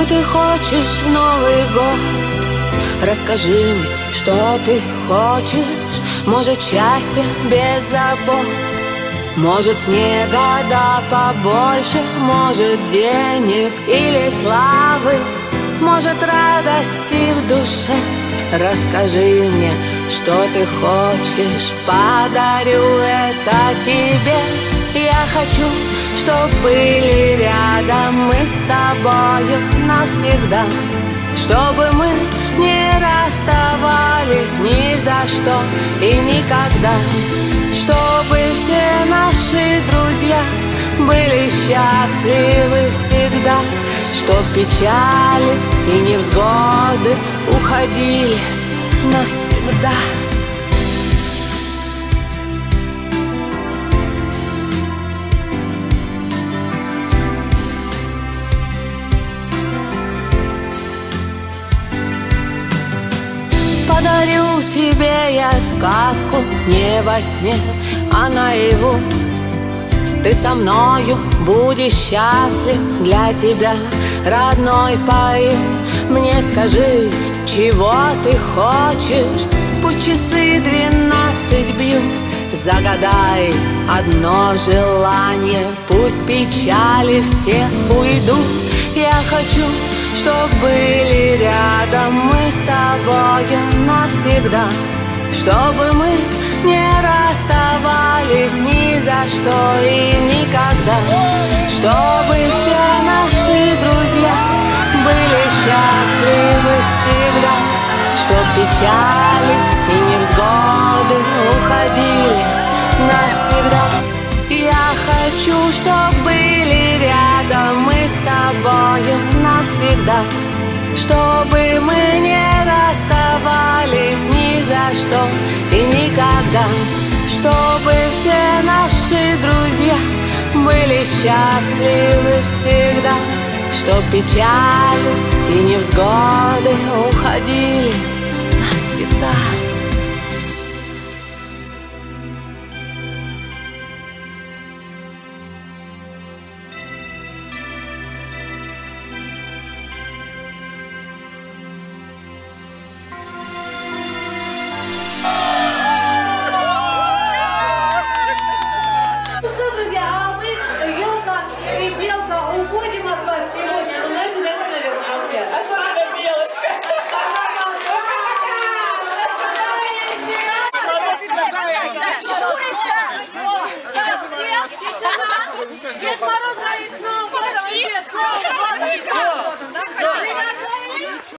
Что ты хочешь в Новый год? Расскажи мне, что ты хочешь? Может, счастье без забот? Может, снега да побольше? Может, денег или славы? Может, радости в душе? Расскажи мне, что ты хочешь, подарю это тебе. Я хочу, чтоб были рядом мы с тобою навсегда, чтобы мы не расставались ни за что и никогда, чтобы все наши друзья были счастливы всегда, чтоб печали и невзгоды уходили навсегда. Подарю тебе я сказку не во сне, а наяву. Ты со мною будешь счастлив, для тебя родной пою. Мне скажи, чего ты хочешь? Пусть часы 12 бьют. Загадай одно желание, пусть печали все уйдут. Я хочу, чтоб были рядом мы с тобою навсегда, чтобы мы не расставались ни за что и никогда, чтобы все наши друзья были счастливы всегда, чтоб печали и невзгоды уходили навсегда. Я хочу, чтоб были рядом мы с тобою навсегда, чтобы мы не расставались ни за что и никогда, чтобы все наши друзья были счастливы всегда, чтоб печали и невзгоды уходили навсегда. Дед Мороз говорит, снова,